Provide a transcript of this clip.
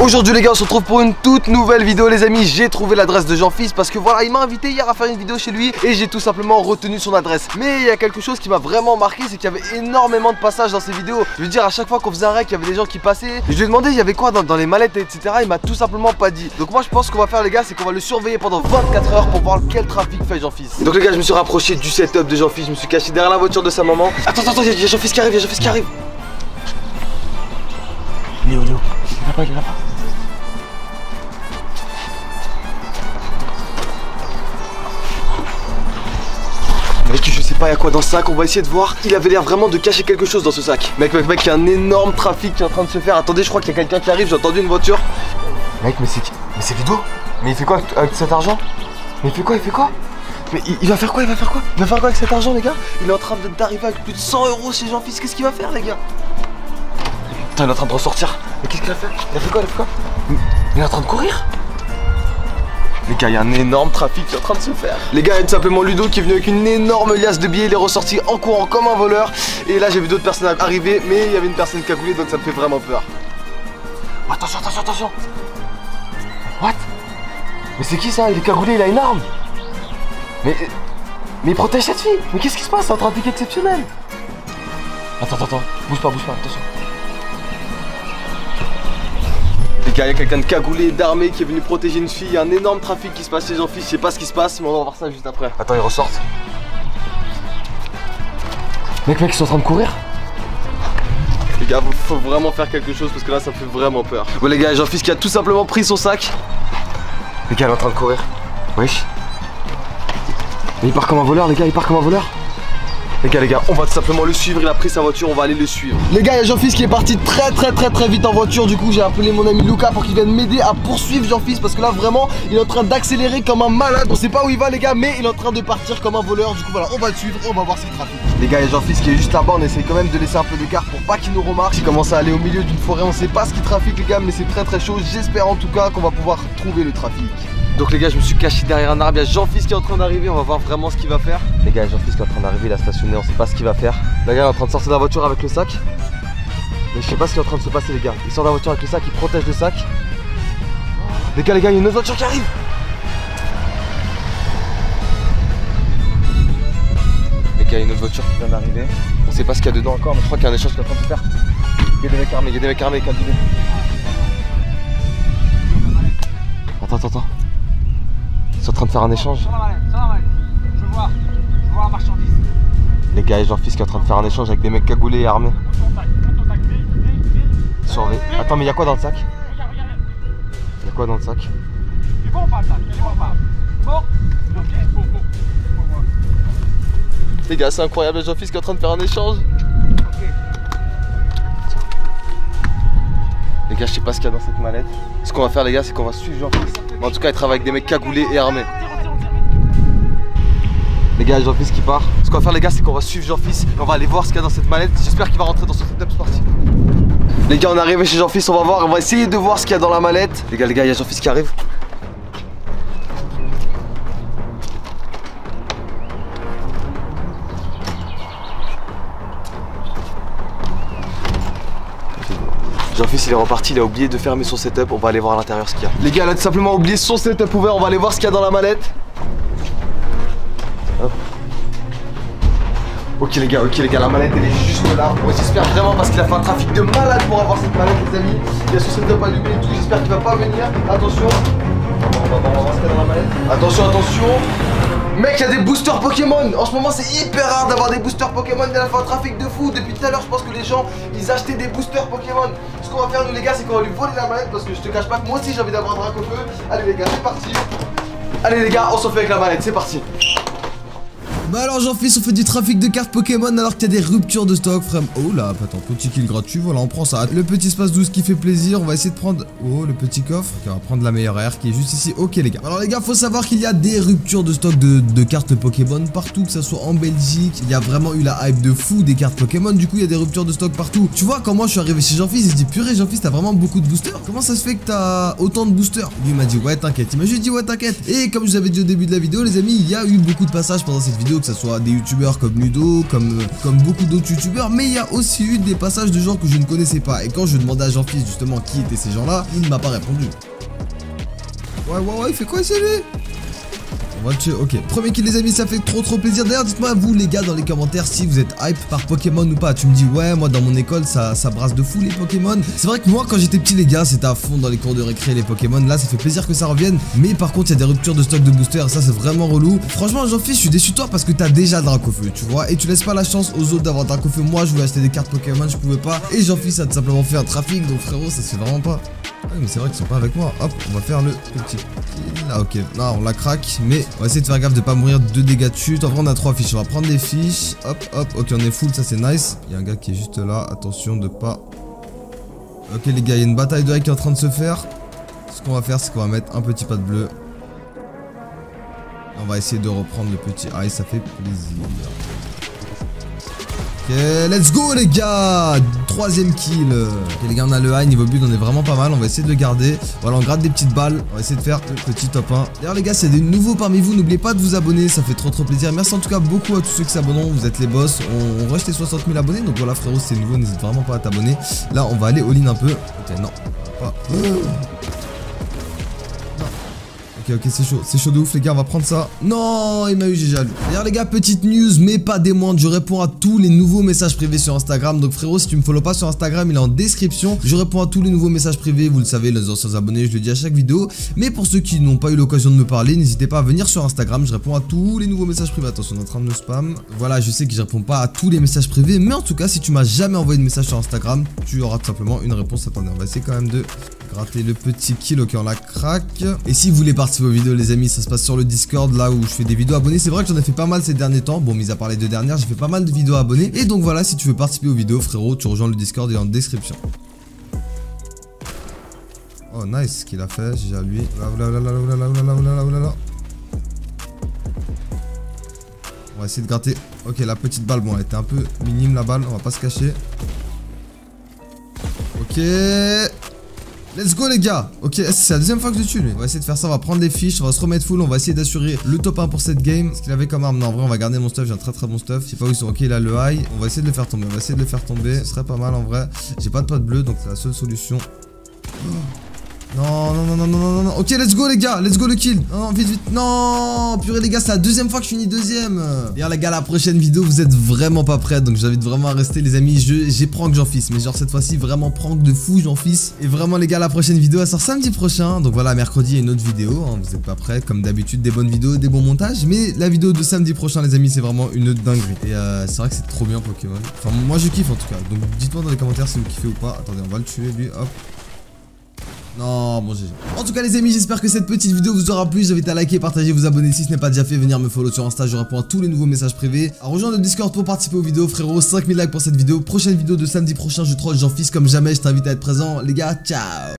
Aujourd'hui les gars, on se retrouve pour une toute nouvelle vidéo les amis. J'ai trouvé l'adresse de Jeanfils parce que voilà, il m'a invité hier à faire une vidéo chez lui et j'ai tout simplement retenu son adresse. Mais il y a quelque chose qui m'a vraiment marqué, c'est qu'il y avait énormément de passages dans ses vidéos. Je veux dire, à chaque fois qu'on faisait un rec, il y avait des gens qui passaient. Je lui ai demandé il y avait quoi dans les mallettes etc. Il m'a tout simplement pas dit. Donc moi je pense qu'on va faire les gars, c'est qu'on va le surveiller pendant 24 heures pour voir quel trafic fait Jeanfils. Donc les gars, je me suis rapproché du setup de Jeanfils, je me suis caché derrière la voiture de sa maman. Attends, il y a Jeanfils qui arrive, Léo, il est là-bas. Mec, je sais pas il y a quoi dans ce sac, on va essayer de voir. Il avait l'air vraiment de cacher quelque chose dans ce sac. Mec, il y a un énorme trafic qui est en train de se faire. Attendez, je crois qu'il y a quelqu'un qui arrive, j'ai entendu une voiture. Mec, mais c'est Ludo. Mais il fait quoi avec cet argent? Mais il va faire quoi? Il va faire quoi avec cet argent les gars? Il est en train d'arriver avec plus de 100 € chez Jeanfils, qu'est-ce qu'il va faire les gars? Putain, il est en train de ressortir. Mais qu'est-ce qu'il a fait? Il a fait quoi? Il est en train de courir. Les gars, il y a un énorme trafic qui est en train de se faire. Les gars, il y a tout simplement Ludo qui est venu avec une énorme liasse de billets. Il est ressorti en courant comme un voleur. Et là, j'ai vu d'autres personnes arriver, mais il y avait une personne cagoulée, donc ça me fait vraiment peur. Attention. What? Mais c'est qui ça? Il est cagoulé, il a une arme. Mais il protège cette fille. Mais qu'est-ce qui se passe? C'est un trafic exceptionnel. Attends. Bouge pas, attention. Il y a quelqu'un de cagoulé, d'armé qui est venu protéger une fille. Il y a un énorme trafic qui se passe chez Jeanfils. Je sais pas ce qui se passe, mais on va voir ça juste après. Attends, ils ressortent. Mec, ils sont en train de courir. Les gars, faut vraiment faire quelque chose parce que là, ça me fait vraiment peur. Bon, les gars, Jeanfils qui a tout simplement pris son sac. Les gars, il est en train de courir. Wesh. Mais il part comme un voleur, les gars, Les gars, on va tout simplement le suivre, il a pris sa voiture, on va aller le suivre. Les gars, il y a Jeanfils qui est parti très vite en voiture. Du coup j'ai appelé mon ami Luca pour qu'il vienne m'aider à poursuivre Jeanfils, parce que là vraiment il est en train d'accélérer comme un malade. On sait pas où il va les gars, mais il est en train de partir comme un voleur. Du coup voilà, on va le suivre et on va voir ce qu'il trafique. Les gars, il y a Jeanfils qui est juste là-bas, on essaye quand même de laisser un peu d'écart pour pas qu'il nous remarque. Il commence à aller au milieu d'une forêt, on sait pas ce qu'il trafique les gars, mais c'est très chaud. J'espère en tout cas qu'on va pouvoir trouver le trafic. Donc les gars, je me suis caché derrière un arbre, il y a Jeanfils qui est en train d'arriver, on va voir vraiment ce qu'il va faire. Les gars, Jeanfils qui est en train d'arriver, il a stationné, on sait pas ce qu'il va faire. Les gars, il est en train de sortir de la voiture avec le sac. Mais je sais pas ce qui est en train de se passer les gars. Il sort de la voiture avec le sac, il protège le sac. Les gars, il y a une autre voiture qui arrive. Les gars, il y a une autre voiture qui vient d'arriver. On sait pas ce qu'il y a dedans encore, mais je crois qu'il y a un échange qui est en train de se faire. Il y a des mecs armés, calmez-vous. Attends. Ils sont en train de faire un échange. Je vois la marchandise. Les gars, Jeanfils qui est en train de faire un échange avec des mecs cagoulés et armés. Monte ton sac. Surveille. Attends, mais il y a quoi dans le sac? Il y a quoi dans le sac? C'est bon ou pas le sac? Les gars, c'est incroyable, Jeanfils qui est en train de faire un échange. Les gars, je sais pas ce qu'il y a dans cette mallette. Ce qu'on va faire les gars, c'est qu'on va suivre Jeanfils. Mais en tout cas, il travaille avec des mecs cagoulés et armés. Les gars, Jeanfils qui part. Ce qu'on va faire les gars, c'est qu'on va suivre Jeanfils et on va aller voir ce qu'il y a dans cette mallette. J'espère qu'il va rentrer dans son setup sportif. Les gars, on est arrivé chez Jeanfils, on va voir, on va essayer de voir ce qu'il y a dans la mallette. Les gars, il y a Jeanfils qui arrive. Jeanfils il est reparti, il a oublié de fermer son setup, on va aller voir à l'intérieur ce qu'il y a. Les gars, il a tout simplement oublié son setup ouvert, on va aller voir ce qu'il y a dans la mallette. Hop. Ok les gars, la mallette elle est juste là. Moi j'espère vraiment parce qu'il a fait un trafic de malade pour avoir cette mallette les amis. Il y a son setup allumé et tout, j'espère qu'il va pas venir. Attention, on va voir ce qu'il y a dans la mallette. Attention. Mec, il y a des boosters Pokémon. En ce moment c'est hyper rare d'avoir des boosters Pokémon. Il a fait un trafic de fou. Depuis tout à l'heure je pense que les gens ils achetaient des boosters Pokémon. Ce qu'on va faire nous les gars, c'est qu'on va lui voler la mallette, parce que je te cache pas que moi aussi j'ai envie d'avoir un Draco-Feu. Allez les gars, c'est parti. Allez les gars, on s'en fait avec la mallette, c'est parti. Bah alors Jeanfils, on fait du trafic de cartes Pokémon alors qu'il y a des ruptures de stock, frère. Oh là, attends, petit kill gratuit, voilà, on prend ça. Le petit espace 12 qui fait plaisir, on va essayer de prendre... Oh, le petit coffre, on va prendre la meilleure aire qui est juste ici. Ok les gars. Alors les gars, faut savoir qu'il y a des ruptures de stock de cartes Pokémon partout, que ça soit en Belgique. Il y a vraiment eu la hype de fou des cartes Pokémon, du coup il y a des ruptures de stock partout. Tu vois, quand moi je suis arrivé chez Jeanfils, il se dit purée Jeanfils, t'as vraiment beaucoup de boosters. Comment ça se fait que t'as autant de boosters? Lui il m'a dit ouais t'inquiète, il m'a juste dit ouais t'inquiète. Et comme je vous avais dit au début de la vidéo les amis, il y a eu beaucoup de passages pendant cette vidéo vidéos, que ce soit des youtubeurs comme Ludo, comme beaucoup d'autres youtubeurs, mais il y a aussi eu des passages de gens que je ne connaissais pas. Et quand je demandais à Jeanfils justement qui étaient ces gens-là, il ne m'a pas répondu. Ouais, il fait quoi ici lui? On va le tuer, ok. Premier kill les amis, ça fait trop plaisir. D'ailleurs dites-moi vous les gars dans les commentaires si vous êtes hype par Pokémon ou pas. Tu me dis ouais moi dans mon école ça brasse de fou les Pokémon. C'est vrai que moi quand j'étais petit les gars c'était à fond dans les cours de récré les Pokémon. Là ça fait plaisir que ça revienne. Mais par contre il y a des ruptures de stock de boosters, ça c'est vraiment relou. Franchement Jeanfils, je suis déçu de toi parce que t'as déjà Draco-Feu tu vois. Et tu laisses pas la chance aux autres d'avoir Draco-Feu. Moi je voulais acheter des cartes Pokémon, je pouvais pas. Et Jeanfils ça a tout simplement fait un trafic. Donc frérot ça se fait vraiment pas. Ah mais c'est vrai qu'ils sont pas avec moi. Hop on va faire le petit kill. Ah ok, non on la craque mais on va essayer de faire gaffe de pas mourir de dégâts de chute. En vrai on a 3 fiches, on va prendre des fiches. Hop hop, ok on est full, ça c'est nice. Il y a un gars qui est juste là, attention de pas. Ok les gars il y a une bataille de hack qui est en train de se faire. Ce qu'on va faire c'est qu'on va mettre un petit pas de bleu. On va essayer de reprendre le petit ice, ça fait plaisir. Ok, let's go les gars. Troisième kill. Ok les gars on a le high, niveau build on est vraiment pas mal. On va essayer de le garder, voilà on gratte des petites balles. On va essayer de faire le petit top 1. D'ailleurs les gars s'il y a des nouveaux parmi vous, n'oubliez pas de vous abonner. Ça fait trop plaisir, merci en tout cas beaucoup à tous ceux qui s'abonnent. Vous êtes les boss, on rush les 60 000 abonnés. Donc voilà frérot c'est nouveau, n'hésite vraiment pas à t'abonner. Là on va aller all-in un peu. Ok non, pas. Ok, c'est chaud de ouf les gars, on va prendre ça. Non, il m'a eu, j'ai jaloux. D'ailleurs les gars, petite news, mais pas des moindres, je réponds à tous les nouveaux messages privés sur Instagram. Donc frérot, si tu me follow pas sur Instagram, il est en description. Je réponds à tous les nouveaux messages privés, vous le savez, les anciens abonnés, je le dis à chaque vidéo. Mais pour ceux qui n'ont pas eu l'occasion de me parler, n'hésitez pas à venir sur Instagram, je réponds à tous les nouveaux messages privés. Attention, on est en train de me spam. Voilà, je sais que je réponds pas à tous les messages privés, mais en tout cas, si tu m'as jamais envoyé de message sur Instagram, tu auras tout simplement une réponse. Attendez, on va essayer quand même de gratter le petit kill, ok, on la craque. Et si vous voulez participer vos vidéos les amis ça se passe sur le Discord là où je fais des vidéos abonnées, c'est vrai que j'en ai fait pas mal ces derniers temps, bon mis à part les deux dernières j'ai fait pas mal de vidéos abonnées et donc voilà si tu veux participer aux vidéos frérot tu rejoins le Discord, il est en description. Oh nice ce qu'il a fait, j'ai à lui. On va essayer de gratter, ok la petite balle, bon elle était un peu minime la balle, on va pas se cacher. Ok let's go les gars. Ok c'est la deuxième fois que je tue lui. On va essayer de faire ça, on va prendre les fiches, on va se remettre full. On va essayer d'assurer le top 1 pour cette game. Ce qu'il avait comme arme, non en vrai on va garder mon stuff, j'ai un très bon stuff. Je sais pas où ils sont, ok il a le high. On va essayer de le faire tomber, on va essayer de le faire tomber. Ce serait pas mal en vrai, j'ai pas de pote bleu donc c'est la seule solution. Non. Ok let's go les gars, let's go le kill. Non vite. Non purée les gars c'est la deuxième fois que je finis deuxième. D'ailleurs les gars la prochaine vidéo vous êtes vraiment pas prêts. Donc j'invite vraiment à rester les amis. J'ai prank Jeanfils, mais genre cette fois-ci vraiment prank de fou Jeanfils. Et vraiment les gars la prochaine vidéo elle sort samedi prochain. Donc voilà mercredi il y a une autre vidéo hein, vous êtes pas prêts. Comme d'habitude des bonnes vidéos, des bons montages. Mais la vidéo de samedi prochain les amis c'est vraiment une dinguerie. Et c'est vrai que c'est trop bien Pokémon. Enfin moi je kiffe en tout cas. Donc dites moi dans les commentaires si vous kiffez ou pas. Attendez on va le tuer lui hop. Non, bon GG. En tout cas les amis, j'espère que cette petite vidéo vous aura plu. J'invite à liker, partager, vous abonner si ce n'est pas déjà fait. Venir me follow sur Insta, je réponds à tous les nouveaux messages privés. À rejoindre le Discord pour participer aux vidéos, frérot. 5000 likes pour cette vidéo. Prochaine vidéo de samedi prochain, je troll Jeanfils comme jamais. Je t'invite à être présent. Les gars, ciao.